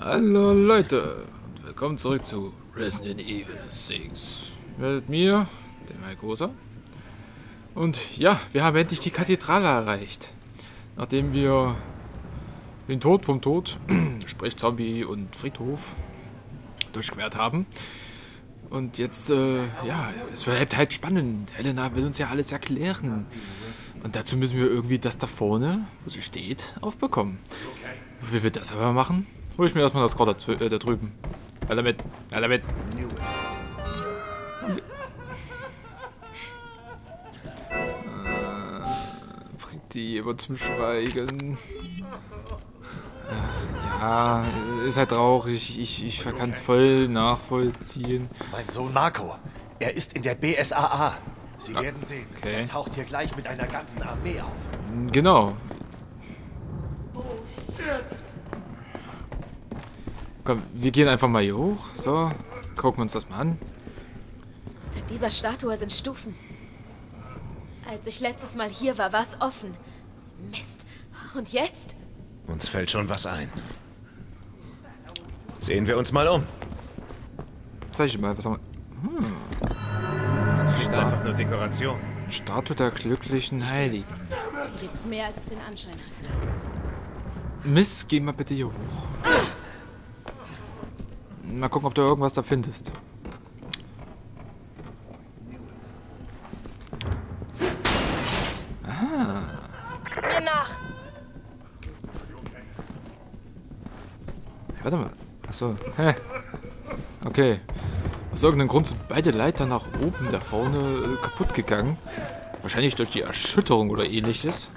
Hallo Leute und willkommen zurück zu Resident Evil 6. Mit mir, dem Eicosa. Und ja, wir haben endlich die Kathedrale erreicht. Nachdem wir den Tod vom Tod, sprich Zombie und Friedhof, durchquert haben. Und jetzt, ja, es bleibt halt spannend. Helena will uns ja alles erklären. Und dazu müssen wir irgendwie das da vorne, wo sie steht, aufbekommen. Wie wir das aber machen, hole ich mir erstmal das Kraut da drüben. Alle mit, alle mit. Bringt die immer zum Schweigen. Ja, ist halt traurig. Ich kann es voll nachvollziehen. Mein Sohn Marco, er ist in der B.S.A.A. Sie werden sehen, er taucht hier gleich mit einer ganzen Armee auf. Genau. Oh, shit. Komm, wir gehen einfach mal hier hoch. So, gucken wir uns das mal an. Bei dieser Statue sind Stufen. Als ich letztes Mal hier war, war es offen. Mist. Und jetzt? Uns fällt schon was ein. Sehen wir uns mal um. Zeig ich mal, was haben wir... Das ist einfach nur Dekoration. Statue der glücklichen Heiligen. Gibt's mehr, als es den Anschein hat. Mist, geh mal bitte hier hoch. Mal gucken, ob du irgendwas da findest. Ah. Mir nach. Warte mal. Achso. Hä? Okay. Aus irgendeinem Grund sind beide Leiter nach oben da vorne kaputt gegangen. Wahrscheinlich durch die Erschütterung oder ähnliches.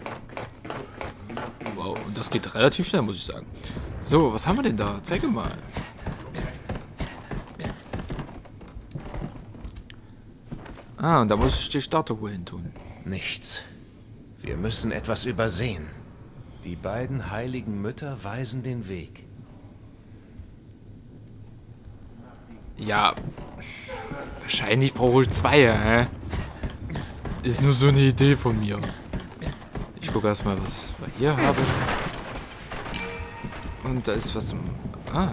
Wow, und das geht relativ schnell, muss ich sagen. So, was haben wir denn da? Zeige mal. Ah, und da muss ich die Statue hin tun. Nichts. Wir müssen etwas übersehen. Die beiden heiligen Mütter weisen den Weg. Ja, wahrscheinlich brauche ich zwei, hä? Ist nur so eine Idee von mir. Ich gucke erstmal, was wir hier haben. Und da ist was zum... Ah.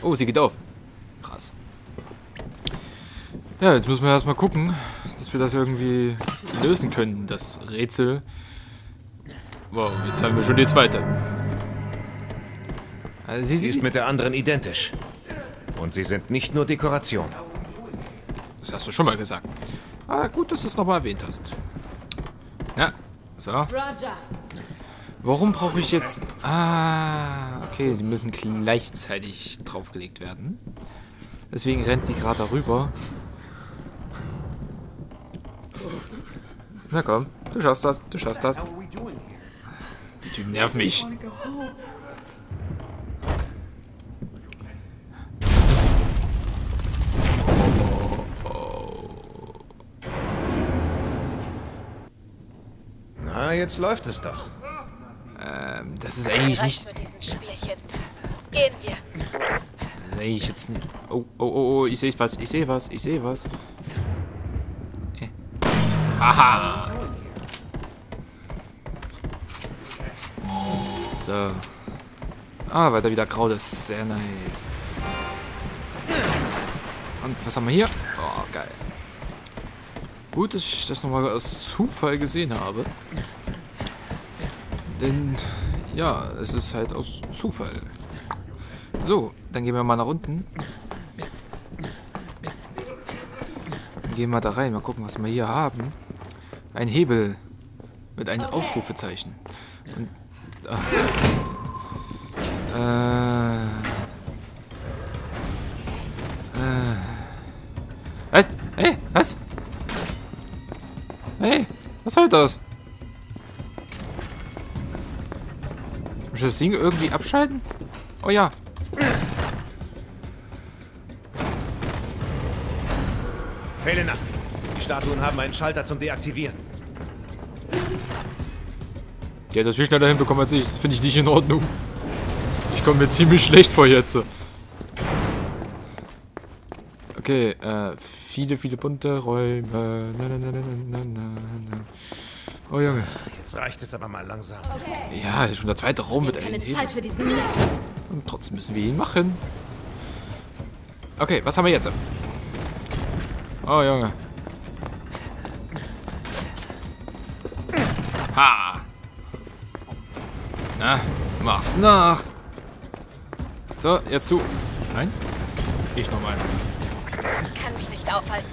Oh, sie geht auf. Krass. Ja, jetzt müssen wir erstmal gucken, dass wir das irgendwie lösen können, das Rätsel. Wow, jetzt haben wir schon die zweite. Also sie ist mit der anderen identisch. Und sie sind nicht nur Dekoration. Das hast du schon mal gesagt. Ah, gut, dass du es nochmal erwähnt hast. Ja, so. Warum brauche ich jetzt... Ah, okay, sie müssen gleichzeitig draufgelegt werden. Deswegen rennt sie gerade darüber. Na komm, du schaffst das, du schaffst das. Die Typen nerven mich. Na, jetzt läuft es doch. Das ist eigentlich nicht... Gehen wir. Das ist eigentlich jetzt nicht... Oh, oh, oh, oh, ich sehe was, ich sehe was, ich sehe was. Aha! So. Ah, weiter wieder grau, das ist sehr nice. Und was haben wir hier? Oh, geil. Gut, dass ich das nochmal aus Zufall gesehen habe. Denn, ja, es ist halt aus Zufall. So, dann gehen wir mal nach unten. Dann gehen wir da rein, mal gucken, was wir hier haben. Ein Hebel mit einem Ausrufezeichen. Und, was? Hey, was? Hey, was soll das? Muss ich das Ding irgendwie abschalten? Oh ja. Helena, die Statuen haben einen Schalter zum Deaktivieren. Die hat das viel schneller hinbekommen als ich. Das finde ich nicht in Ordnung. Ich komme mir ziemlich schlecht vor jetzt. Okay, viele bunte Räume. Na, na, na, na, na, na, na. Oh Junge. Jetzt reicht es aber mal langsam. Okay. Ja, ist schon der zweite Raum mit Elena. Keine Zeit für diesen Mist. Und trotzdem müssen wir ihn machen. Okay, was haben wir jetzt? Oh Junge. Ha! Na, mach's nach. So, jetzt du. Nein? Ich nochmal. Sie kann mich nicht aufhalten.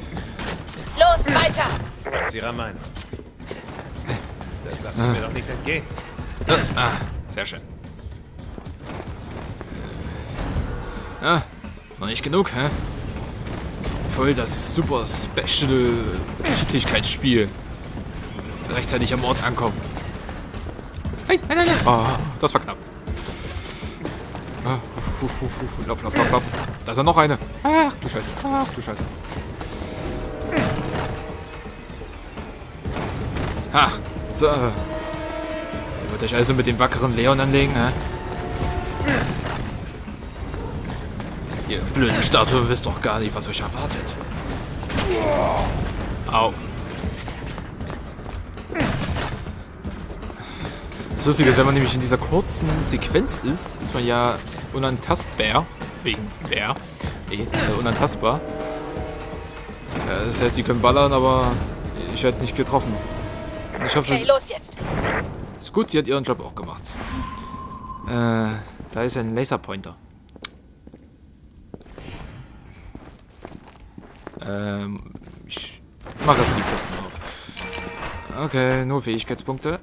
Los, weiter! Das ist ihrer Meinung. Das lassen wir doch nicht entgehen. Das. Ah, sehr schön. Ah, noch nicht genug, hä? Voll das super Special Geschicklichkeitsspiel. Rechtzeitig am Ort ankommen. Nein, nein, nein, nein. Oh, das war knapp. Ah, lauf, lauf, lauf, lauf. Da ist ja noch eine. Ach du Scheiße. Ach du Scheiße. Ha, so. Ihr wollt euch also mit dem wackeren Leon anlegen, ne? Ihr blöden Statuen wisst doch gar nicht, was euch erwartet. Au. Das Lustige ist, wenn man nämlich in dieser kurzen Sequenz ist, ist man ja unantastbar. Wegen Bär. Nee, unantastbar. Ja, das heißt, sie können ballern, aber ich hätte nicht getroffen. Ich hoffe, okay, los jetzt. Ist gut, sie hat ihren Job auch gemacht. Da ist ein Laserpointer. Ich mache das Briefkasten auf. Okay, nur Fähigkeitspunkte.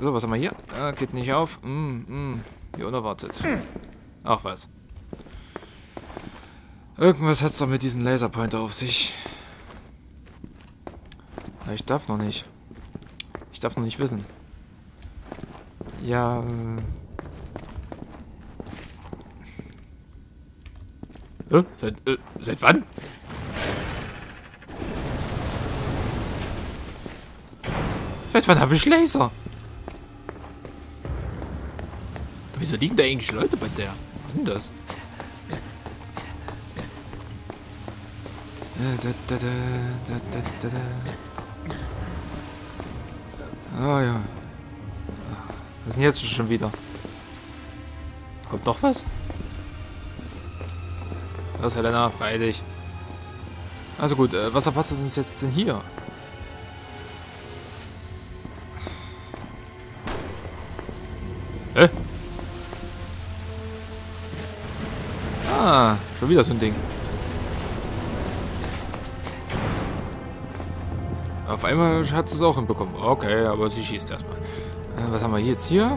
So, was haben wir hier? Ah, geht nicht auf. Wie unerwartet. Ach was. Irgendwas hat's doch mit diesem Laserpointer auf sich. Ich darf noch nicht. Ich darf noch nicht wissen. Ja. Seit wann? Seit wann habe ich Laser? Wieso liegen da eigentlich Leute bei der? Was sind das? Ah ja. Was ist denn jetzt schon wieder? Kommt noch was? Los, Helena, frei dich. Also gut, was erwartet uns jetzt denn hier? Hä? Ah, schon wieder so ein Ding. Auf einmal hat sie es auch hinbekommen. Okay, aber sie schießt erstmal. Was haben wir jetzt hier?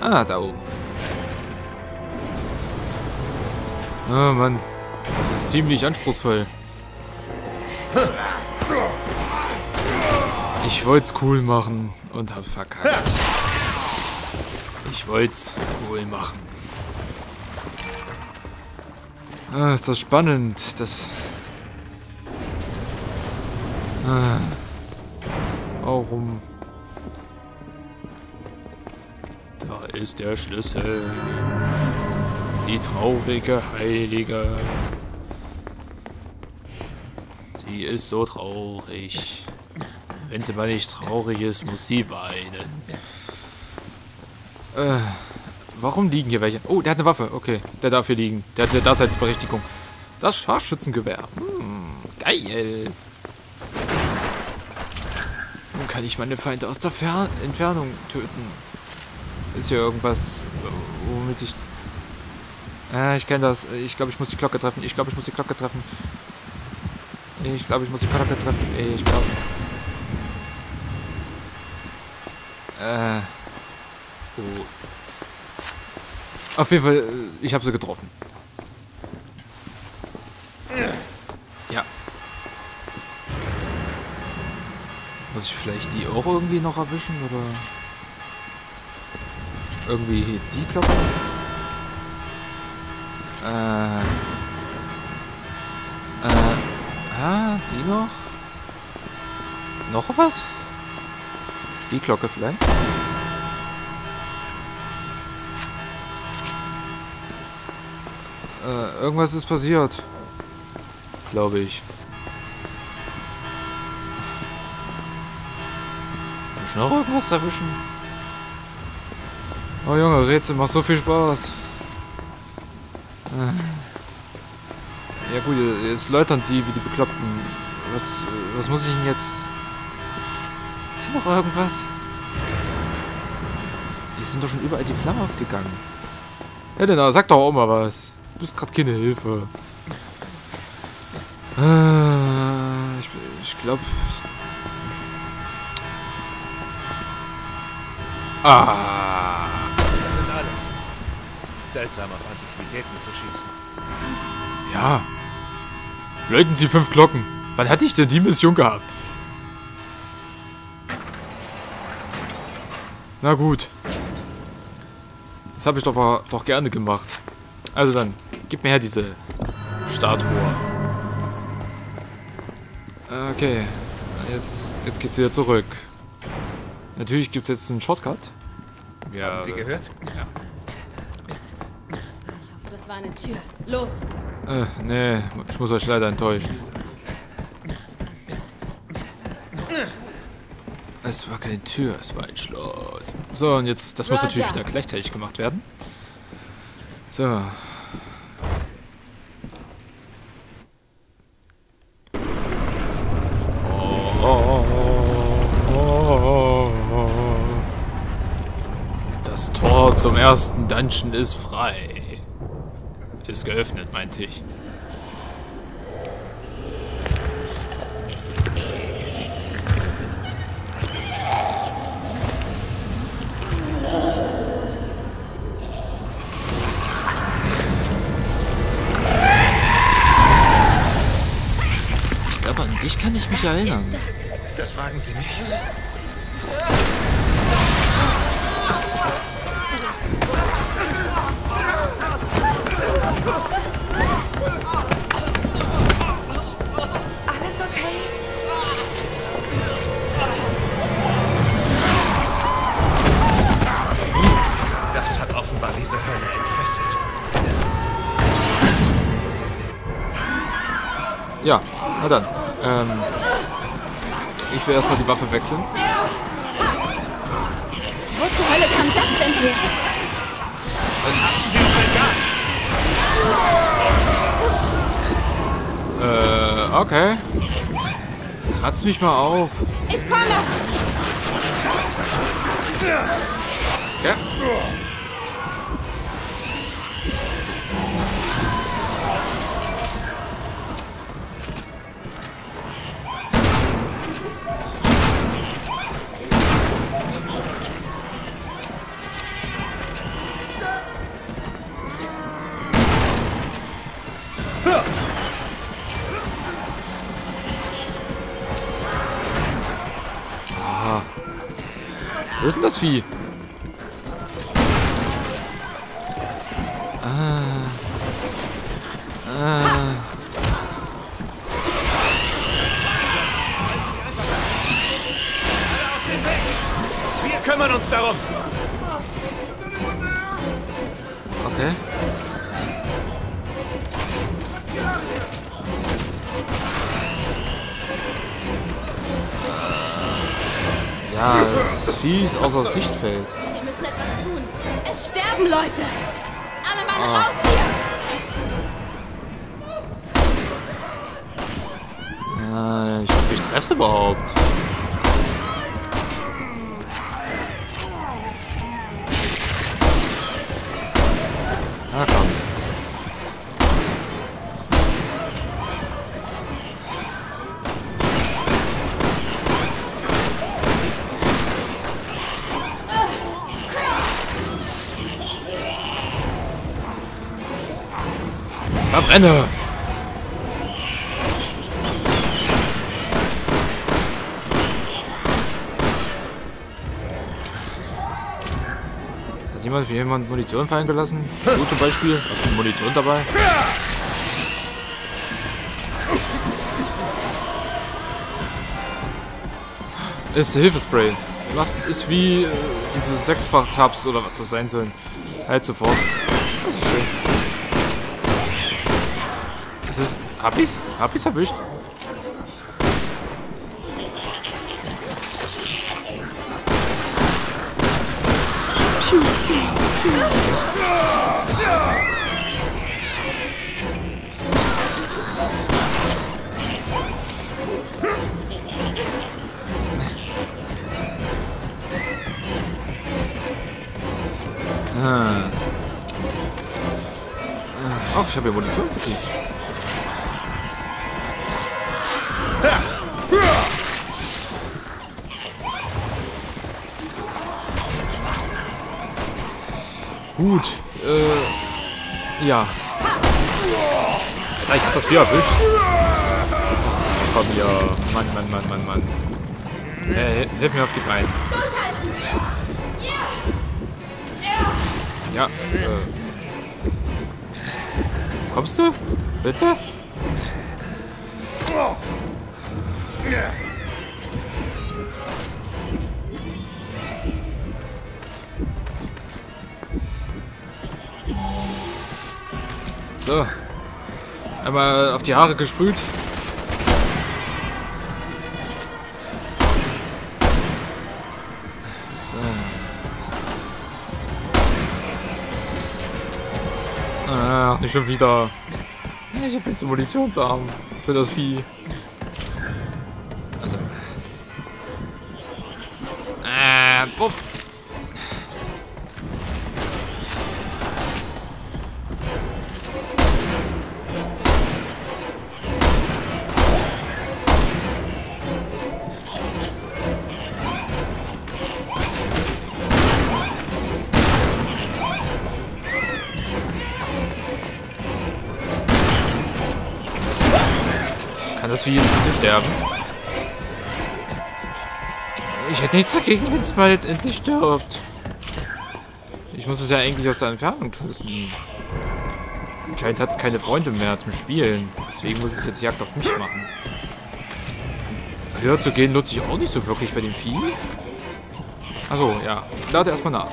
Ah, da oben. Oh Mann. Das ist ziemlich anspruchsvoll. Ich wollt's cool machen und hab verkackt. Ich wollt's cool machen. Ah, ist das spannend. Das. Ah. Warum? Da ist der Schlüssel. Die traurige Heilige. Sie ist so traurig. Wenn sie mal nicht traurig ist, muss sie weinen. Warum liegen hier welche? Oh, der hat eine Waffe. Okay, der darf hier liegen. Der hat eine Daseinsberechtigung. Das Scharfschützengewehr. Geil. Nun kann ich meine Feinde aus der Entfernung töten. Ist hier irgendwas, womit ich... ich kenne das. Ich glaube, ich muss die Glocke treffen. Ich glaube, ich muss die Glocke treffen. Ich glaube, ich muss die Glocke treffen. Ich glaube... Oh. Auf jeden Fall, ich habe sie getroffen. Ja. Muss ich vielleicht die auch irgendwie noch erwischen, oder... Irgendwie die Glocke? Die noch? Noch was? Die Glocke vielleicht? Irgendwas ist passiert. Glaube ich. Schnell irgendwas erwischen. Oh Junge, Rätsel macht so viel Spaß. Ja gut, jetzt läutern die wie die Bekloppten. Was muss ich denn jetzt... Ist hier noch irgendwas? Hier sind doch schon überall die Flammen aufgegangen. Helena, sag doch auch mal was. Du bist gerade keine Hilfe. Ich glaube... Das sind alle. Seltsam auf Antiquitäten zu schießen. Ja. Läuten Sie 5 Glocken. Wann hatte ich denn die Mission gehabt? Na gut. Das habe ich doch gerne gemacht. Also dann, gib mir her diese Statue. Okay. Jetzt geht's wieder zurück. Natürlich gibt es jetzt einen Shortcut. Ja, haben Sie gehört? Ja. Ich hoffe, das war eine Tür. Los! Nee, ich muss euch leider enttäuschen. Es war keine Tür, es war ein Schloss. So, und jetzt, das muss natürlich wieder gleichzeitig gemacht werden. So. Das Tor zum ersten Dungeon ist frei. Ist geöffnet, meinte ich. Ich glaube, an dich kann ich mich erinnern. Das fragen Sie mich. Diese Hölle entfesselt. Ja, na dann. Ich will erstmal die Waffe wechseln. Wo zur Hölle kam das denn her? Okay. Kratz mich mal auf. Ich komme! Okay. Was ist denn das Vieh? Wir kümmern uns darum. Okay. Ja, das Vieh ist außer Sicht fällt. Wir müssen etwas tun. Es sterben Leute. Alle Mann raus hier. Ja, ich hoffe, ich treff's überhaupt. Na komm. Verbrenne! Hat jemand für jemanden Munition fallen gelassen? Du zum Beispiel? Hast du Munition dabei? Ist Hilfespray. Ist wie diese 6-fach-Tabs oder was das sein sollen. Halt sofort. Das ist schön. Hab ich's? Hab ich's erwischt? Ach, ich habe ja Munition gekriegt. Gut, ja. Ich hab das Vieh erwischt. Komm ja. Mann. Hilf mir auf die Beine. Ja, Kommst du? Bitte? So. Einmal auf die Haare gesprüht. So. Ach, nicht schon wieder. Ich hab jetzt Munitionsarm für das Vieh. Also. Puff. Dass wir jetzt bitte sterben. Ich hätte nichts dagegen, wenn es mal jetzt endlich stirbt. Ich muss es ja eigentlich aus der Entfernung töten. Anscheinend hat es keine Freunde mehr zum Spielen. Deswegen muss es jetzt Jagd auf mich machen. Höher zu gehen nutze ich auch nicht so wirklich bei dem Vieh. Achso, ja. Lade erstmal nach.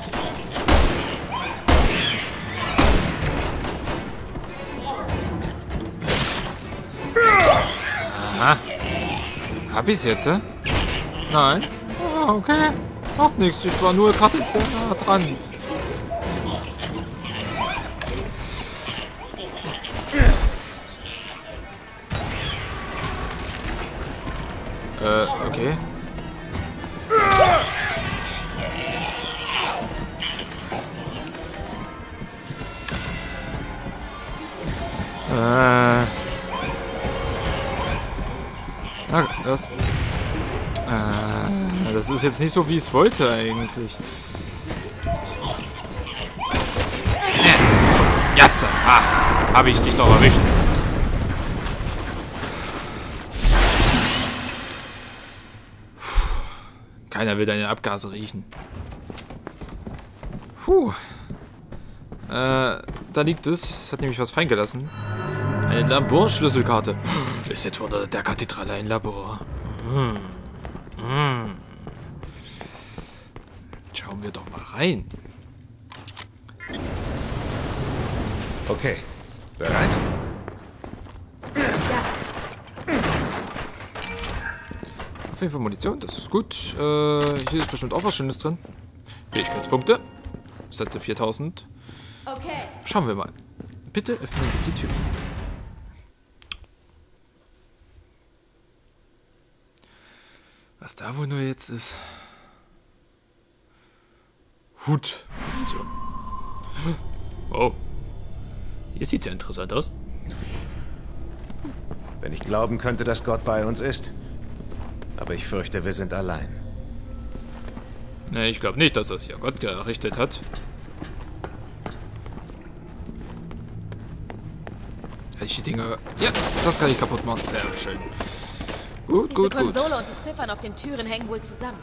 Hab ich's jetzt, hä? Nein. Ah, okay. Macht nichts. Ich war nur gerade jetzt dran. Okay. Das ist jetzt nicht so, wie ich es wollte eigentlich. Jatze! Ah, habe ich dich doch erwischt. Keiner will deine Abgase riechen. Puh. Da liegt es. Es hat nämlich was fein gelassen. Eine Laborschlüsselkarte. Ist jetzt von der Kathedrale ein Labor. Schauen wir doch mal rein. Okay. Bereit? Ja. Auf jeden Fall Munition, das ist gut. Hier ist bestimmt auch was Schönes drin. Fähigkeitspunkte. Das hatte 4000. Okay. Schauen wir mal. Bitte öffnen wir die Tür. Was da wohl nur jetzt ist? Hut. Oh. Hier sieht's ja interessant aus. Wenn ich glauben könnte, dass Gott bei uns ist. Aber ich fürchte, wir sind allein. Nee, ich glaube nicht, dass das hier Gott gerichtet hat. Kann ich die Dinge... Ja, das kann ich kaputt machen. Sehr schön. Gut. Die Konsole und die Ziffern auf den Türen hängen wohl zusammen.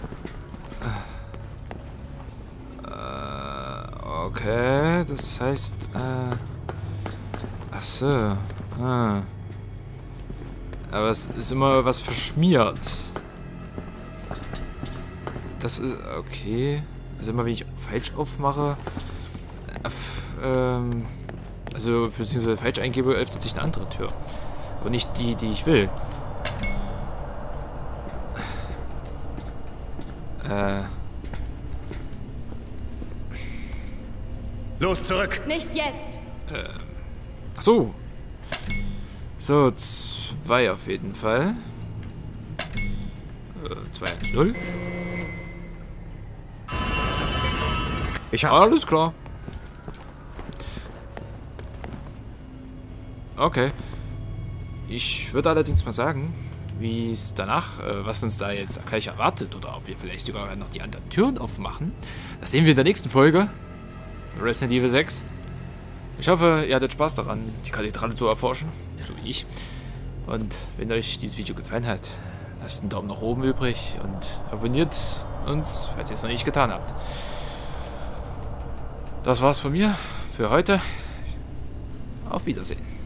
Okay, das heißt, achso. Aber es ist immer was verschmiert. Das ist, okay. Also immer, wenn ich falsch aufmache, also beziehungsweise falsch eingebe, öffnet sich eine andere Tür. Aber nicht die, die ich will. Los, zurück! Nicht jetzt! Ach so. So, 2 auf jeden Fall. 2-1-0. Ich hab's. Alles klar. Okay. Ich würde allerdings mal sagen, wie es danach, was uns da jetzt gleich erwartet oder ob wir vielleicht sogar noch die anderen Türen aufmachen, das sehen wir in der nächsten Folge von Resident Evil 6. Ich hoffe, ihr hattet Spaß daran, die Kathedrale zu erforschen, so wie ich. Und wenn euch dieses Video gefallen hat, lasst einen Daumen nach oben übrig und abonniert uns, falls ihr es noch nicht getan habt. Das war's von mir für heute. Auf Wiedersehen.